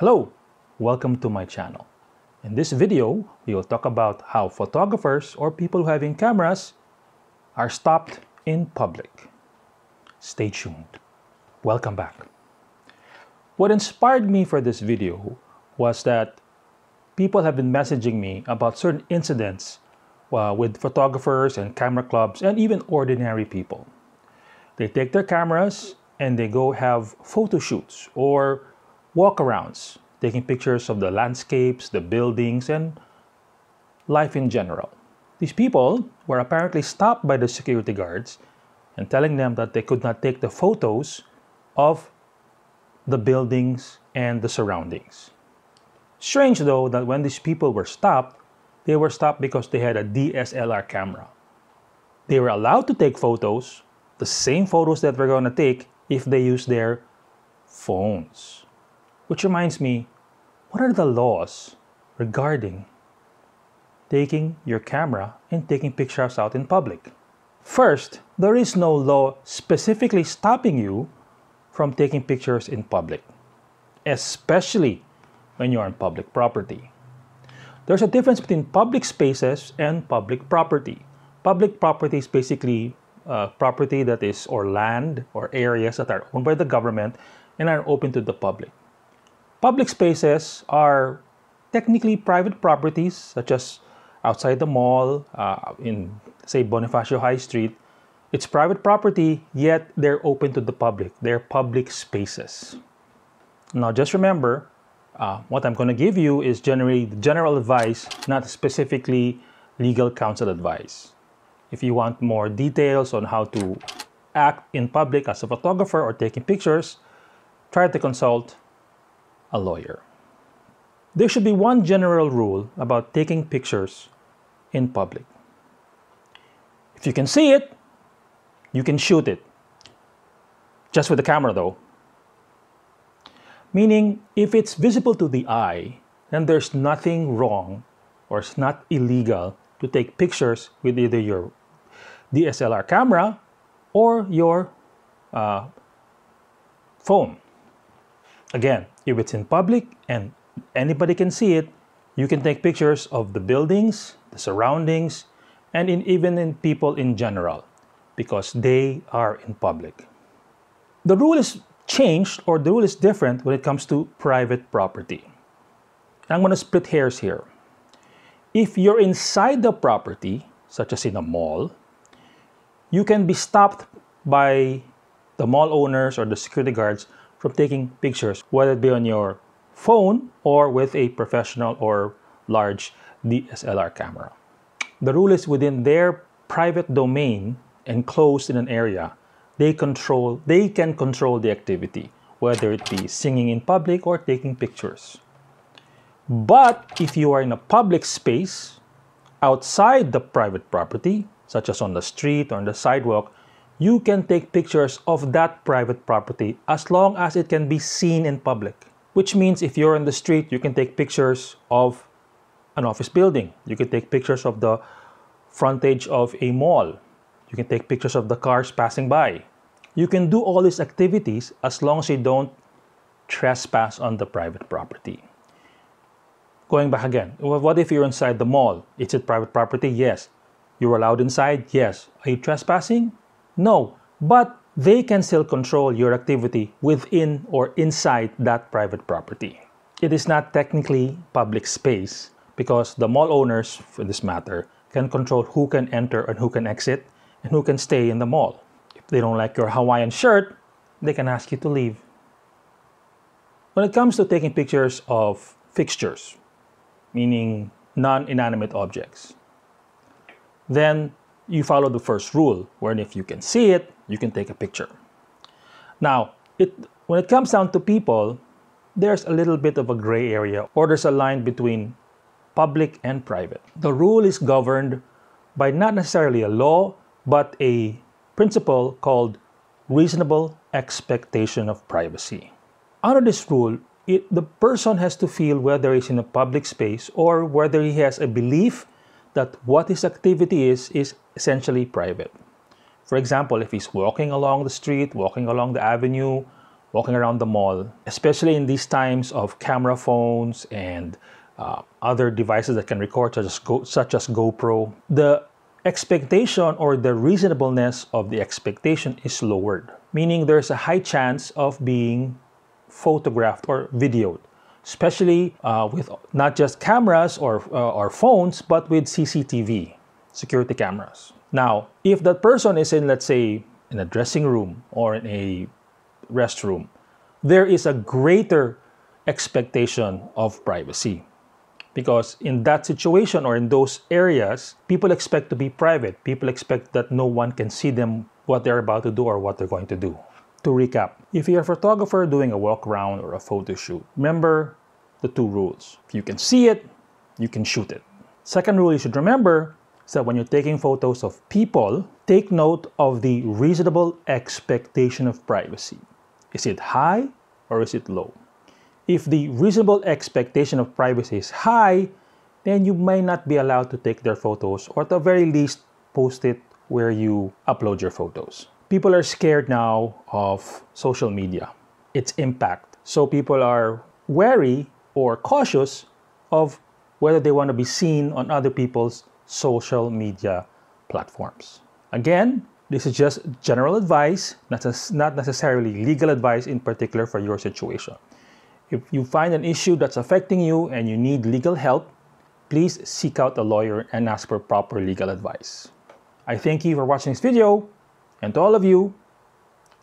Hello, welcome to my channel. In this video, we will talk about how photographers or people who having cameras are stopped in public. Stay tuned. Welcome back. What inspired me for this video was that people have been messaging me about certain incidents with photographers and camera clubs and even ordinary people. They take their cameras and they go have photo shoots or walk-arounds, taking pictures of the landscapes, the buildings, and life in general. These people were apparently stopped by the security guards and telling them that they could not take the photos of the buildings and the surroundings. Strange though that when these people were stopped, they were stopped because they had a DSLR camera. They were allowed to take photos, the same photos that we're going to take if they use their phones. Which reminds me, what are the laws regarding taking your camera and taking pictures out in public? First, there is no law specifically stopping you from taking pictures in public, especially when you're on public property. There's a difference between public spaces and public property. Public property is basically property that is or land or areas that are owned by the government and are open to the public. Public spaces are technically private properties, such as outside the mall, in say Bonifacio High Street. It's private property, yet they're open to the public. They're public spaces. Now just remember, what I'm going to give you is generally general advice, not specifically legal counsel advice. If you want more details on how to act in public as a photographer or taking pictures, try to consult a lawyer. There should be one general rule about taking pictures in public. If you can see it, you can shoot it. Just with the camera though. Meaning, if it's visible to the eye, then there's nothing wrong or it's not illegal to take pictures with either your DSLR camera or your phone. Again, if it's in public and anybody can see it, you can take pictures of the buildings, the surroundings, and even in people in general because they are in public. The rule is changed or the rule is different when it comes to private property. I'm going to split hairs here. If you're inside the property, such as in a mall, you can be stopped by the mall owners or the security guards from taking pictures, whether it be on your phone or with a professional or large DSLR camera. The rule is within their private domain, enclosed in an area, they can control the activity, whether it be singing in public or taking pictures. But if you are in a public space outside the private property, such as on the street or on the sidewalk, you can take pictures of that private property as long as it can be seen in public. Which means if you're on the street, you can take pictures of an office building. You can take pictures of the frontage of a mall. You can take pictures of the cars passing by. You can do all these activities as long as you don't trespass on the private property. Going back again, what if you're inside the mall? It's a private property? Yes. You're allowed inside? Yes. Are you trespassing? No. But they can still control your activity within or inside that private property. It is not technically public space because the mall owners, for this matter, can control who can enter and who can exit, and who can stay in the mall. If they don't like your Hawaiian shirt, they can ask you to leave. When it comes to taking pictures of fixtures, meaning non-inanimate objects, then you follow the first rule, wherein if you can see it, you can take a picture. Now, when it comes down to people, there's a little bit of a gray area, or there's a line between public and private. The rule is governed by not necessarily a law, but a principle called reasonable expectation of privacy. Under this rule, the person has to feel whether he's in a public space or whether he has a belief that what his activity is essentially private. For example, if he's walking along the street, walking along the avenue, walking around the mall, especially in these times of camera phones and other devices that can record, such as GoPro, the expectation or the reasonableness of the expectation is lowered, meaning there's a high chance of being photographed or videoed, especially with not just cameras or phones, but with CCTV, security cameras. Now, if that person is in, let's say, in a dressing room or in a restroom, there is a greater expectation of privacy. Because in that situation or in those areas, people expect to be private. People expect that no one can see them, what they're about to do or what they're going to do. To recap, if you're a photographer doing a walk around or a photo shoot, remember the two rules. If you can see it, you can shoot it. Second rule you should remember is that when you're taking photos of people, take note of the reasonable expectation of privacy. Is it high or is it low? If the reasonable expectation of privacy is high, then you may not be allowed to take their photos, or at the very least, post it where you upload your photos. People are scared now of social media, its impact. So people are wary or cautious of whether they want to be seen on other people's social media platforms. Again, this is just general advice, not necessarily legal advice in particular for your situation. If you find an issue that's affecting you and you need legal help, please seek out a lawyer and ask for proper legal advice. I thank you for watching this video, and to all of you,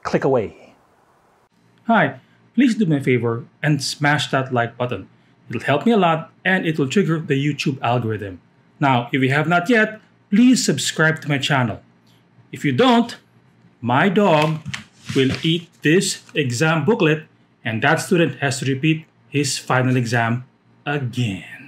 click away. Hi, please do me a favor and smash that like button. It'll help me a lot and it will trigger the YouTube algorithm. Now, if you have not yet, please subscribe to my channel. If you don't, my dog will eat this exam booklet, and that student has to repeat his final exam again.